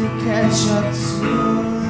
to catch up to.